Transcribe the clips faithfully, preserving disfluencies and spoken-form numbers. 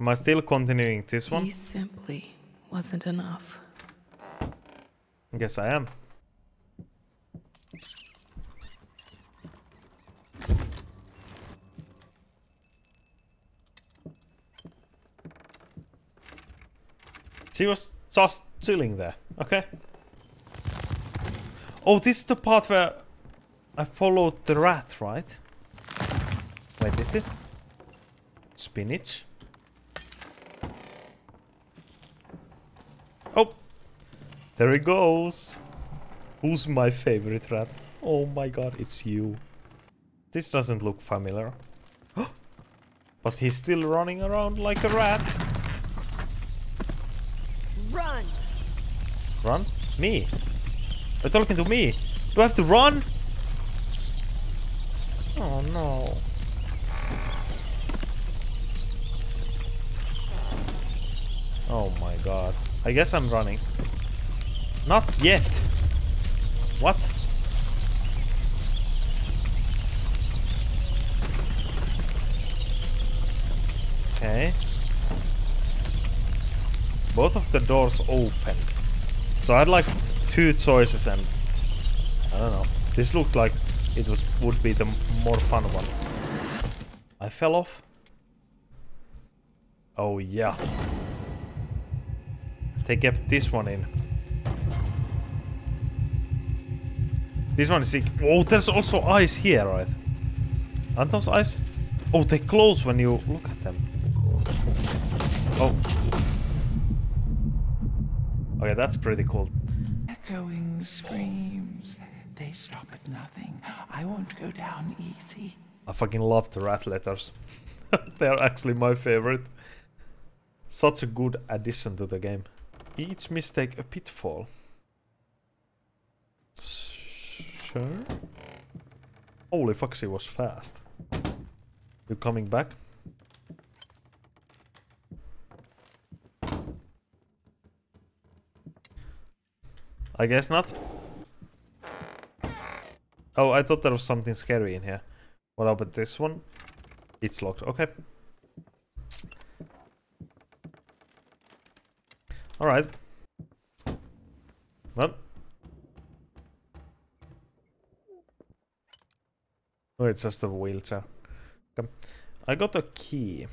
Am I still continuing this one? He simply wasn't enough. I guess I am. She was just chilling there. Okay. Oh, this is the part where I followed the rat, right? Wait, is it? Spinach. Oh! There it goes! Who's my favorite rat? Oh my god, it's you. This doesn't look familiar. But he's still running around like a rat. Run! Run? Me? They're talking to me! Do I have to run? Oh no. Oh my god. I guess I'm running. Not yet. What? Okay. Both of the doors open. So I had like two choices and I don't know. This looked like it was would be the more fun one. I fell off. Oh yeah. They kept this one in. This one is sick. Oh, there's also ice here, right? Aren't those ice? Oh, they close when you look at them. Oh. Okay, that's pretty cool. Echoing screams. They stop at nothing. I won't go down easy. I fucking love the rat letters. They are actually my favorite. Such a good addition to the game. Each mistake a pitfall. Sure. Holy fuck, she was fast. You coming back? I guess not. Oh, I thought there was something scary in here. What about this one? It's locked. Okay. Alright. Well. Oh, it's just a wheelchair. Come. I got a key.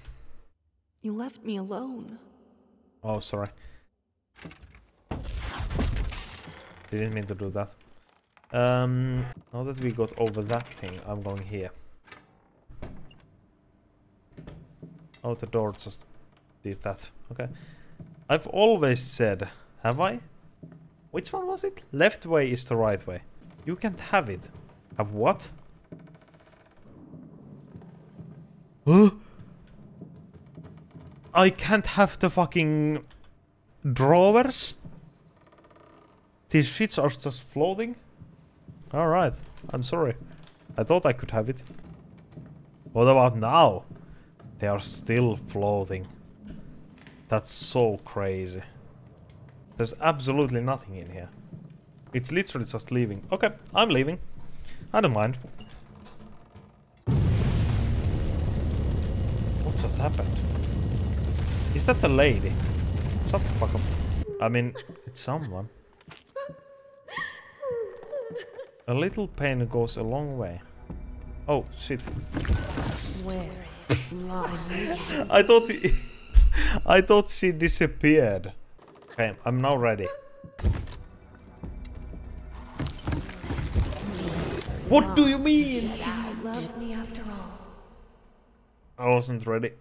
You left me alone. Oh, sorry. Didn't mean to do that. Um, now that we got over that thing, I'm going here. Oh, the door just did that. Okay. I've always said, have I? Which one was it? Left way is the right way. You can't have it. Have what? Huh? I can't have the fucking drawers? These sheets are just floating? Alright, I'm sorry. I thought I could have it. What about now? They are still floating. That's so crazy. There's absolutely nothing in here. It's literally just leaving. Okay, I'm leaving. I don't mind. What just happened? Is that the lady? Shut the fuck up. I mean, it's someone. A little pain goes a long way. Oh, shit. Where is lying? I thought... He I thought she disappeared. Okay, I'm now ready. What do you mean? You love me after all. I wasn't ready.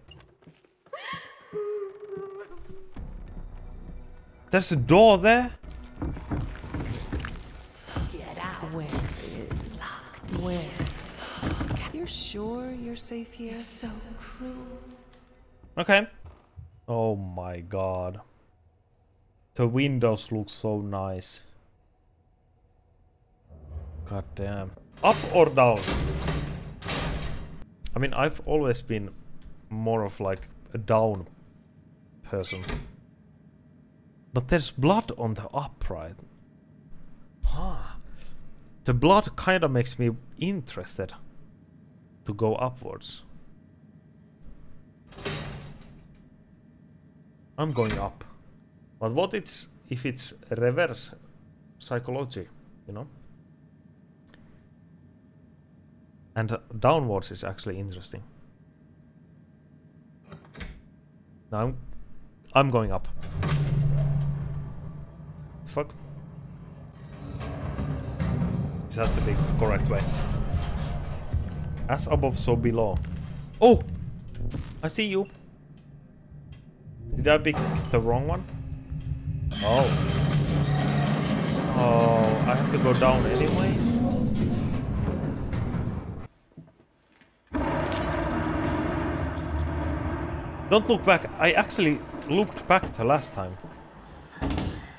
There's a door there. Get out. Where is locked? Where? You're sure you're safe here? You're so cruel. Okay. Oh my god. The windows look so nice. God damn. Up or down? I mean, I've always been more of like a down person. But there's blood on the upright. Huh. The blood kind of makes me interested to go upwards. I'm going up. But what it's if it's reverse psychology, you know? And downwards is actually interesting. Now I'm, I'm going up. Fuck. This has to be the correct way. As above, so below. Oh! I see you. Did I pick the wrong one? Oh. Oh, I have to go down anyways. Don't look back. I actually looked back the last time.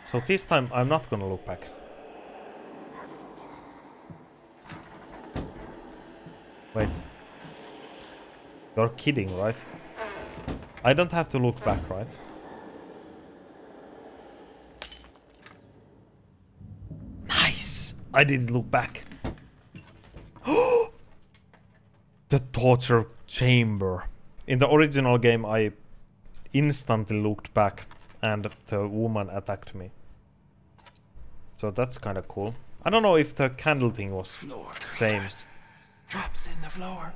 So this time I'm not gonna look back. Wait. You're kidding, right? I don't have to look back, right? Nice! I didn't look back. The torture chamber. In the original game, I instantly looked back and the woman attacked me. So that's kind of cool. I don't know if the candle thing was floor same. Traps in the floor,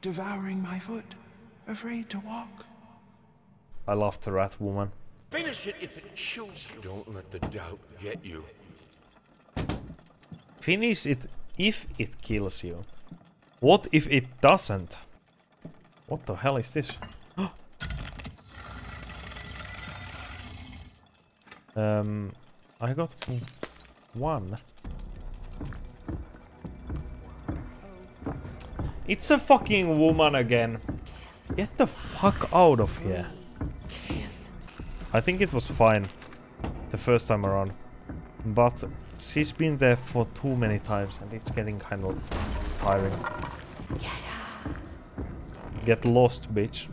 devouring my foot, afraid to walk. I love the rat woman. Finish it if it kills you. Don't let the doubt get you. Finish it if it kills you. What if it doesn't? What the hell is this? um, I got one. It's a fucking woman again. Get the fuck out of here. I think it was fine the first time around. But she's been there for too many times and it's getting kind of tiring. Get lost, bitch.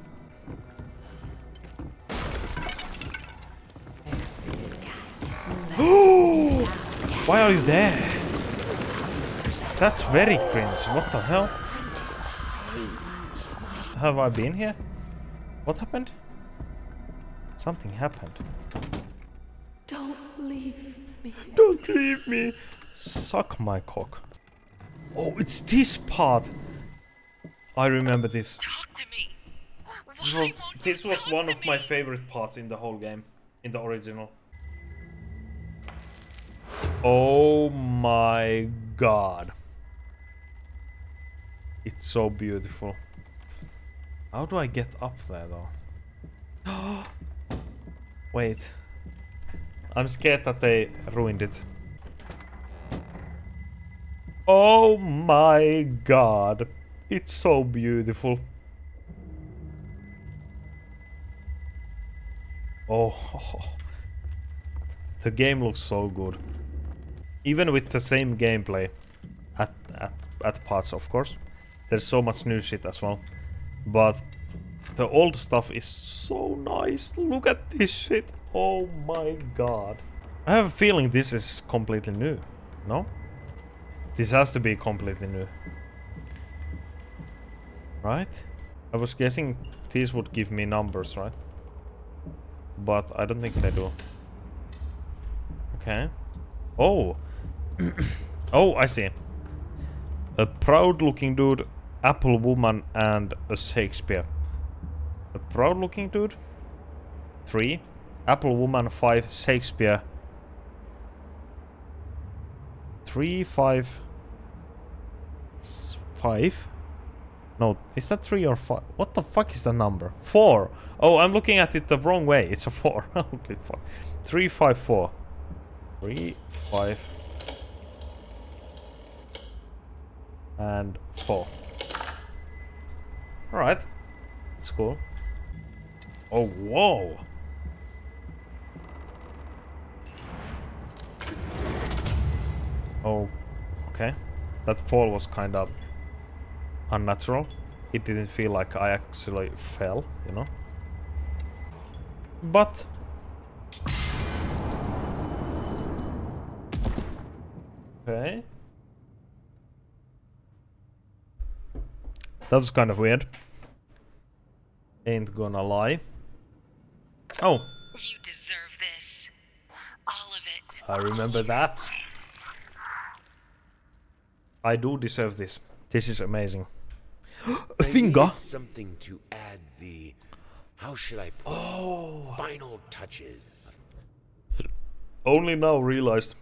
Ooh! Why are you there? That's very cringe. What the hell? Have I been here? What happened? Something happened. Don't leave me. Don't leave me. Suck my cock. Oh, it's this part. I remember this. Talk to me. Why won't this was one of my favorite parts in the whole game, in the original. Oh my god. It's so beautiful. How do I get up there though? Wait. I'm scared that they ruined it. Oh my god. It's so beautiful. Oh, the game looks so good. Even with the same gameplay, at, at, at parts of course, there's so much new shit as well. But the old stuff is so nice. Look at this shit. Oh my god. I have a feeling this is completely new, no? This has to be completely new. Right? I was guessing these would give me numbers, right? But I don't think they do. Okay. Oh! Oh, I see. A proud-looking dude, apple woman, and a Shakespeare. A proud-looking dude? Three. Apple woman, five. Shakespeare. Three, five... Five? No, is that three or five? What the fuck is the number? Four! Oh, I'm looking at it the wrong way. It's a four. Holy fuck. Three, five, four. Three, five. And four. Alright. That's cool. Oh, whoa! Oh, okay. That fall was kind of... unnatural. It didn't feel like I actually fell, you know. But okay, that was kind of weird. Ain't gonna lie. Oh. You deserve this. All of it. I remember that. I do deserve this. This is amazing. A finger. Something to add the. How should I? Put oh. Final touches. Only now realized.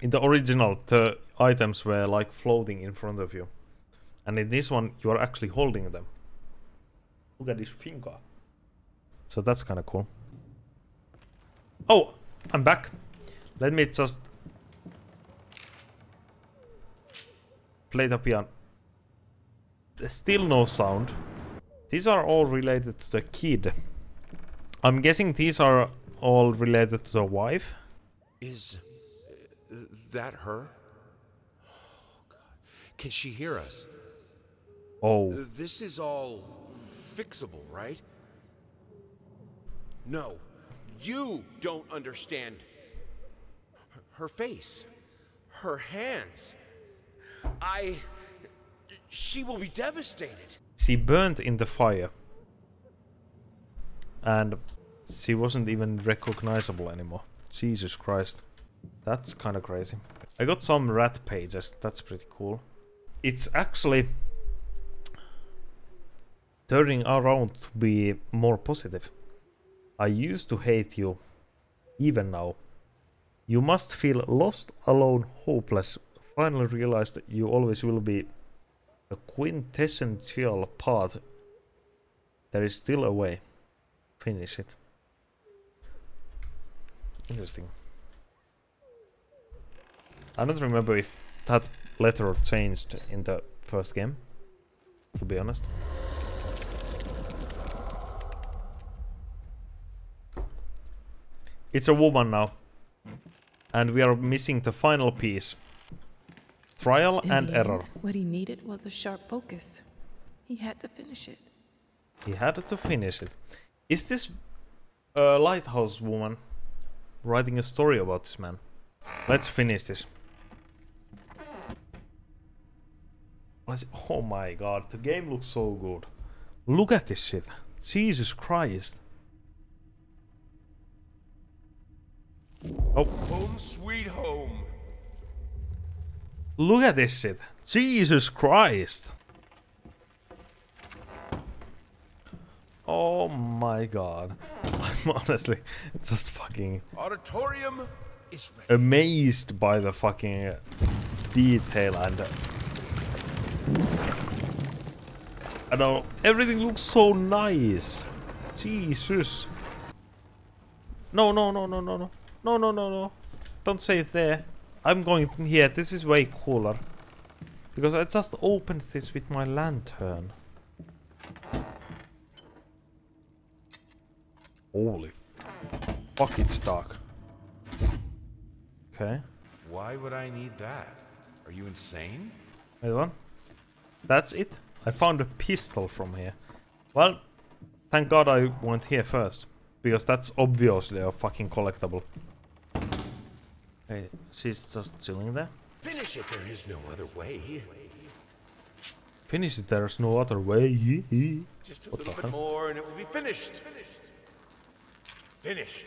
In the original, the items were like floating in front of you, and in this one, you are actually holding them. Look at this finger. So that's kind of cool. Oh, I'm back. Let me just play the piano. There's still no sound. These are all related to the kid. I'm guessing these are all related to the wife. Is that her? Oh, God. Can she hear us? Oh. This is all fixable, right? No, you don't understand. Her face, her hands. I... She will be devastated. She burned in the fire. And she wasn't even recognizable anymore. Jesus Christ. That's kind of crazy. I got some rat pages. That's pretty cool. It's actually turning around to be more positive. I used to hate you. Even now. You must feel lost, alone, hopeless. Finally realized that you always will be a quintessential part. There is still a way. Finish it. Interesting. I don't remember if that letter changed in the first game, to be honest. It's a woman now. And we are missing the final piece. Trial and error. What he needed was a sharp focus. He had to finish it. He had to finish it. Is this a lighthouse woman writing a story about this man? Let's finish this. Let's, oh my God, the game looks so good. Look at this shit. Jesus Christ. Oh. Home sweet home. Look at this shit. Jesus Christ. Oh my God. I'm honestly just fucking auditorium is ready. Amazed by the fucking detail and uh, I know everything looks so nice. Jesus. No, no, no, no, no, no. No, no, no, no. Don't save there. I'm going here. This is way cooler. Because I just opened this with my lantern. Holy fuck, it's dark. Okay. Why would I need that? Are you insane? Wait on. That's it. I found a pistol from here. Well, thank God I went here first. Because that's obviously a fucking collectible. Hey, she's just chilling there. Finish it, there is no other way. Finish it, there is no other way. Just a what little bit hell? More and it will be finished. Finished. Finish.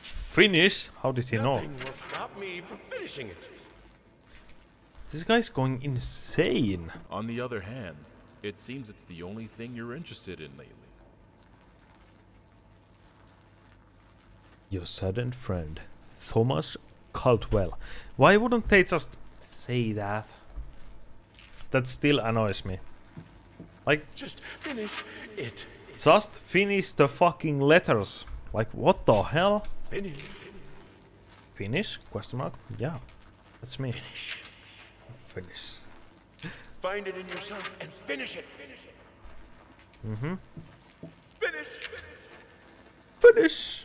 Finish? How did he Nothing know? Will stop me from finishing it. This guy's going insane. On the other hand, it seems it's the only thing you're interested in lately. Your sudden friend. Thomas Caldwell. Why wouldn't they just say that? That still annoys me. Like, just finish it. Just finish the fucking letters. Like, what the hell? Finish. Finish? Question mark? Yeah, that's me. Finish. Finish. Find it in yourself and finish it. Finish it. Mm-hmm. Finish. Finish. Finish.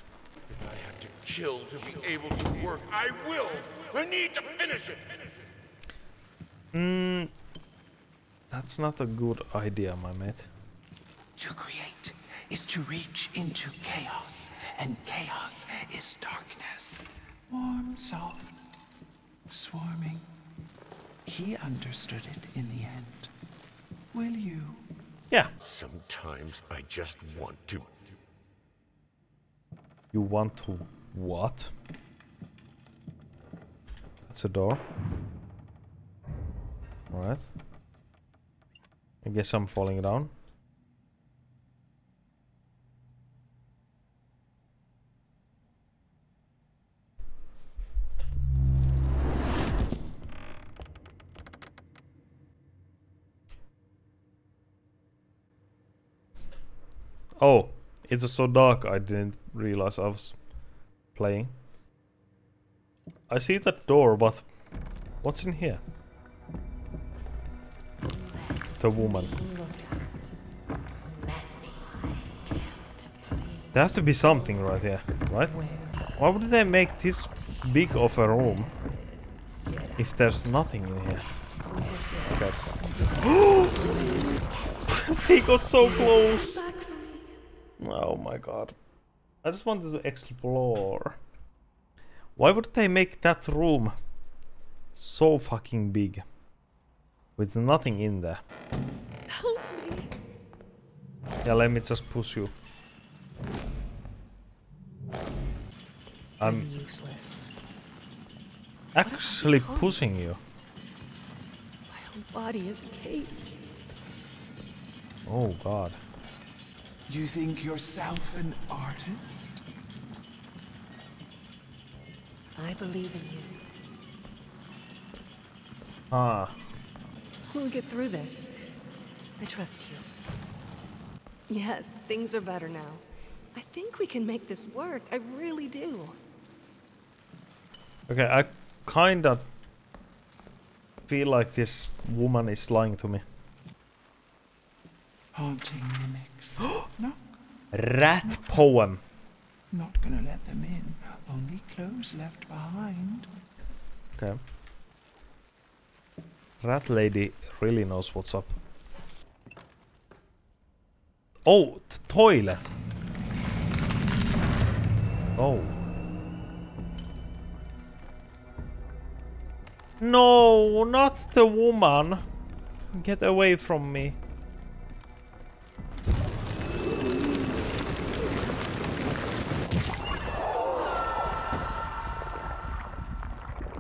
If I have to kill to be able to work, I will! I need to finish it! Mmm... That's not a good idea, my mate. To create is to reach into chaos, and chaos is darkness. Warm, soft, swarming. He understood it in the end. Will you? Yeah. Sometimes I just want to You want to what? That's a door. Alright. I guess I'm falling down. Oh, it's so dark, I didn't realize I was playing. I see that door, but what's in here? The woman. There has to be something right here, right? Why would they make this big of a room if there's nothing in here? Okay. She got so close! Oh my god. I just wanted to explore. Why would they make that room so fucking big? With nothing in there. Help me. Yeah, let me just push you. I'm useless. Actually pushing you. My whole body is a cage. Oh god. You think yourself an artist? I believe in you. Ah. We'll get through this. I trust you. Yes, things are better now. I think we can make this work. I really do. Okay, I kinda feel like this woman is lying to me. Haunting mimics. No. Rat not poem. Not gonna let them in. Only clothes left behind. Okay. Rat lady really knows what's up. Oh, the toilet. Oh. No, not the woman. Get away from me.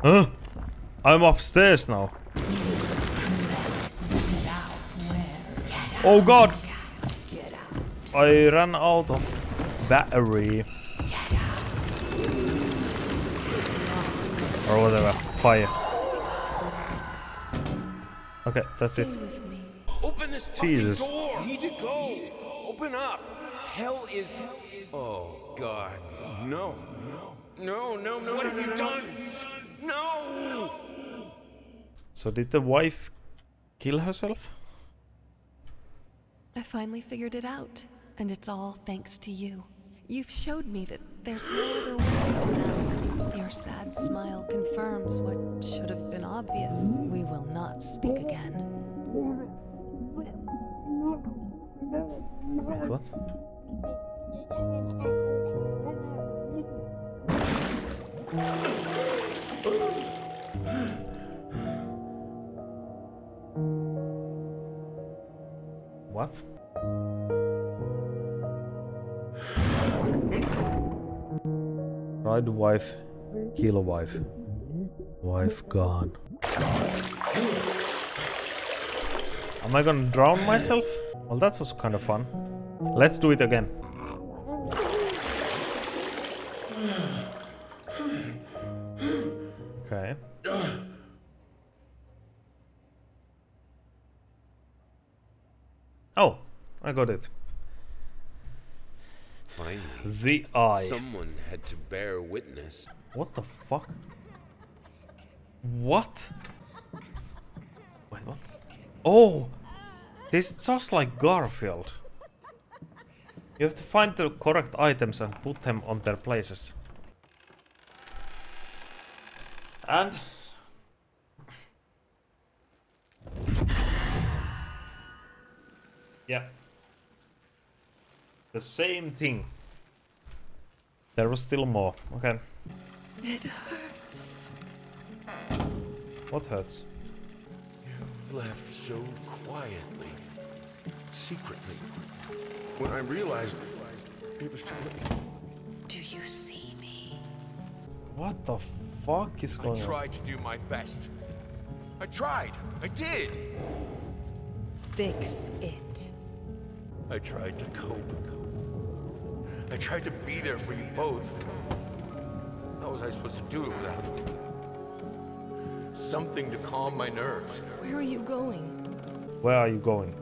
Huh? I'm upstairs now. Oh god! I ran out of battery. Or whatever. Fire. Okay, that's it. Open this fucking door! Need to go! Open up! Hell is... Oh god. No. No, no, no. What have you done? No! So did the wife kill herself? I finally figured it out, and it's all thanks to you. You've showed me that there's no other way. Your sad smile confirms what should have been obvious. We will not speak again. What? What? Bride wife, killer wife, wife gone. Am I gonna drown myself? Well, that was kind of fun. Let's do it again. Okay. Oh, I got it. Finally, the eye. Someone had to bear witness. What the fuck? What? Wait, what? Oh, this is just like Garfield. You have to find the correct items and put them on their places. And yeah, the same thing. There was still more. Okay. It hurts. What hurts? You left so quietly, secretly. When I realized it was too late. Do you What the fuck is going on? I tried on? to do my best. I tried. I did. Fix it. I tried to cope. I tried to be there for you both. How was I supposed to do it without you? Something to calm my nerves. Where are you going? Where are you going?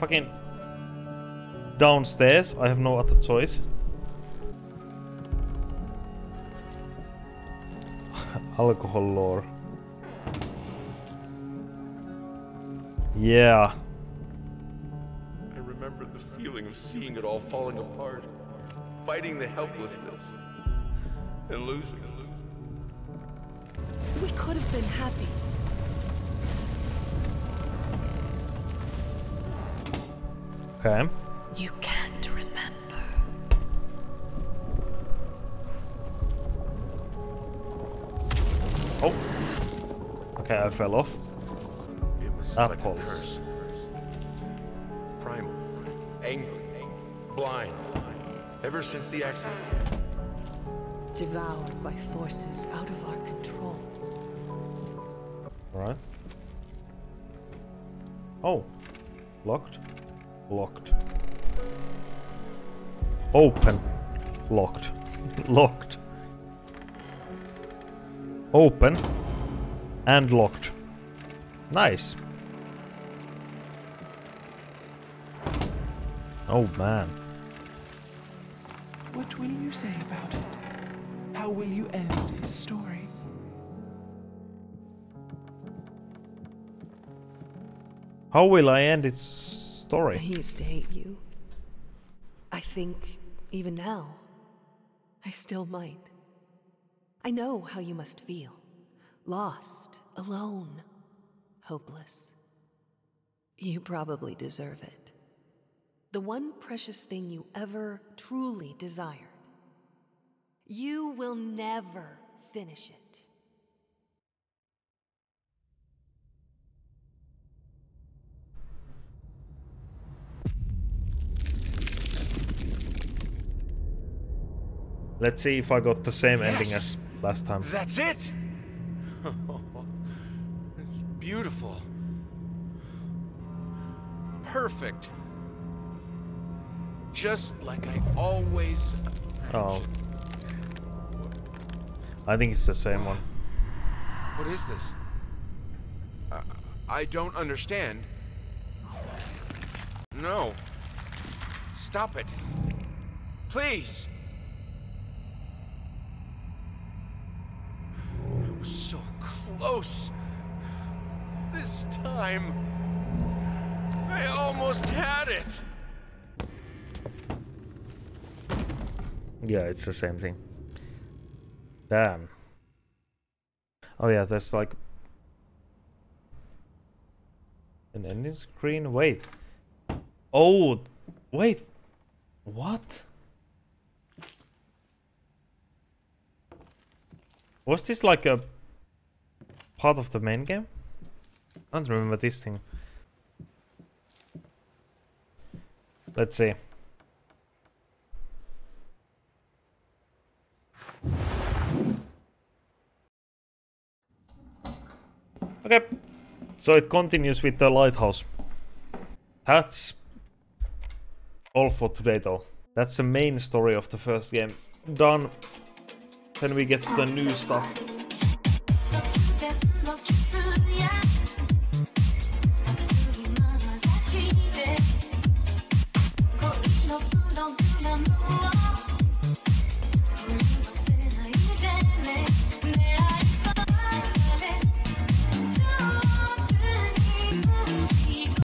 Fucking downstairs. I have no other choice. Alcohol lore. Yeah. I remember the feeling of seeing it all falling apart, fighting the helplessness, and losing and losing. We could have been happy. Okay. You can't remember. Oh. Okay, I fell off. It was like a curse. Primal, angry, blind, ever since the accident. Devoured by forces out of our control. All right. Oh, locked. Locked. Open. Locked. Locked. Open. And locked. Nice. Oh man. What will you say about it? How will you end his story? How will I end its story. I used to hate you. I think, even now, I still might. I know how you must feel. Lost, alone, hopeless. You probably deserve it. The one precious thing you ever truly desired. You will never finish it. Let's see if I got the same yes. ending as last time. That's it! It's beautiful. Perfect. Just like I always... Oh. I think it's the same one. What is this? Uh, I don't understand. No. Stop it. Please! Close. This time, I almost had it. Yeah, it's the same thing. Damn. Oh yeah, that's like an ending screen. Wait. Oh, wait. What? Was this like a part of the main game? I don't remember this thing. Let's see. Okay. So it continues with the lighthouse. That's all for today though. That's the main story of the first game. Done. Then we get to the new stuff.